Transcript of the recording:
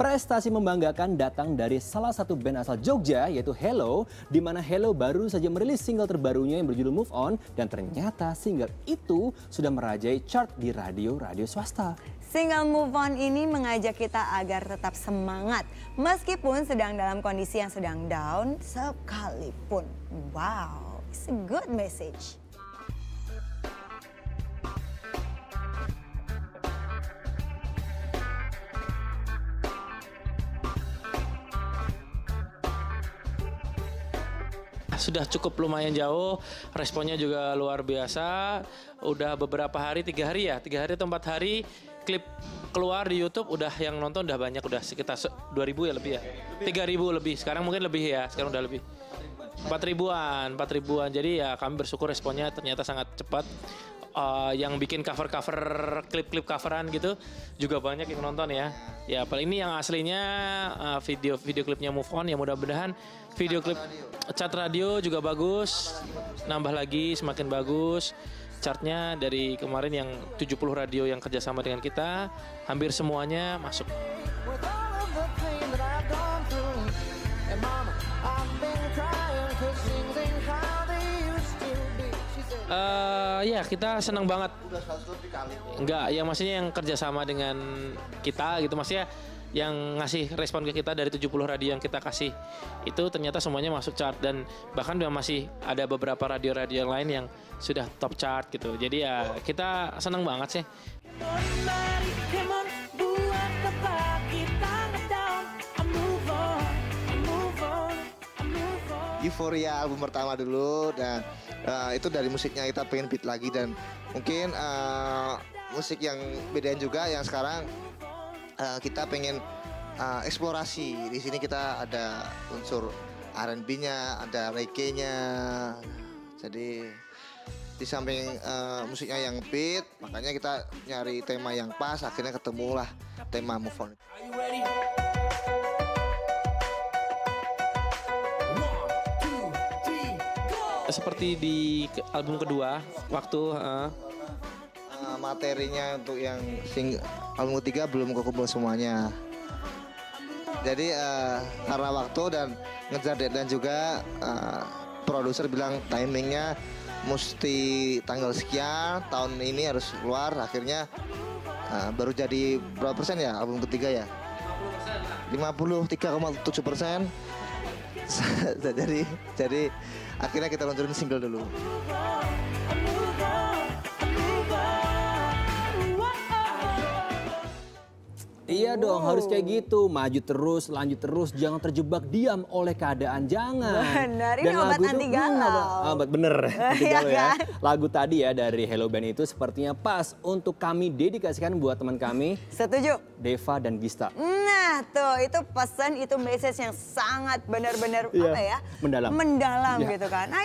Prestasi membanggakan datang dari salah satu band asal Jogja yaitu Hello, di mana Hello baru saja merilis single terbarunya yang berjudul Move On dan ternyata single itu sudah merajai chart di radio-radio swasta. Single Move On ini mengajak kita agar tetap semangat meskipun sedang dalam kondisi yang sedang down sekalipun. Wow, it's a good message. Sudah cukup lumayan jauh, responnya juga luar biasa. Udah beberapa hari, 3 hari ya, 3 hari atau 4 hari klip keluar di YouTube, udah yang nonton udah banyak, udah sekitar 2.000 ya lebih ya, 3.000 lebih, sekarang mungkin lebih ya, sekarang udah lebih 4.000-an. Jadi ya kami bersyukur responnya ternyata sangat cepat. Yang bikin cover-cover, klip-klip coveran gitu juga banyak yang nonton ya. Ya paling ini yang aslinya video klipnya Move On, ya mudah-mudahan video klip chart radio juga bagus, nambah lagi semakin bagus chartnya. Dari kemarin yang 70 radio yang kerjasama dengan kita, hampir semuanya masuk. Ya kita senang banget. Enggak, yang maksudnya yang kerjasama dengan kita gitu, maksudnya yang ngasih respon ke kita dari 70 radio yang kita kasih itu ternyata semuanya masuk chart, dan bahkan masih ada beberapa radio-radio yang lain yang sudah top chart gitu. Jadi ya kita senang banget sih. Euforia album pertama dulu, dan itu dari musiknya kita pengen beat lagi, dan mungkin musik yang bedain juga yang sekarang kita pengen eksplorasi. Di sini kita ada unsur R&B-nya, ada reggae-nya. Jadi di samping musiknya yang beat, makanya kita nyari tema yang pas, akhirnya ketemulah tema Move On. Seperti di album kedua, waktu materinya untuk yang album ketiga belum kekumpul semuanya. Jadi karena waktu dan ngejar deadline juga, produser bilang timingnya mesti tanggal sekian tahun ini harus keluar. Akhirnya baru jadi berapa persen ya album ketiga ya? 53,7%. Jadi akhirnya kita luncurin single dulu. Iya dong, harus kayak gitu, maju terus, lanjut terus, jangan terjebak diam oleh keadaan, jangan. Bener, ini obat anti galau. Bener, anti galau ya. Lagu tadi ya dari Hello Band itu sepertinya pas untuk kami dedikasikan buat teman kami. Setuju. Deva dan Gista. Nah tuh, itu pesan, itu message yang sangat benar-benar apa ya? Mendalam. Mendalam gitu kan.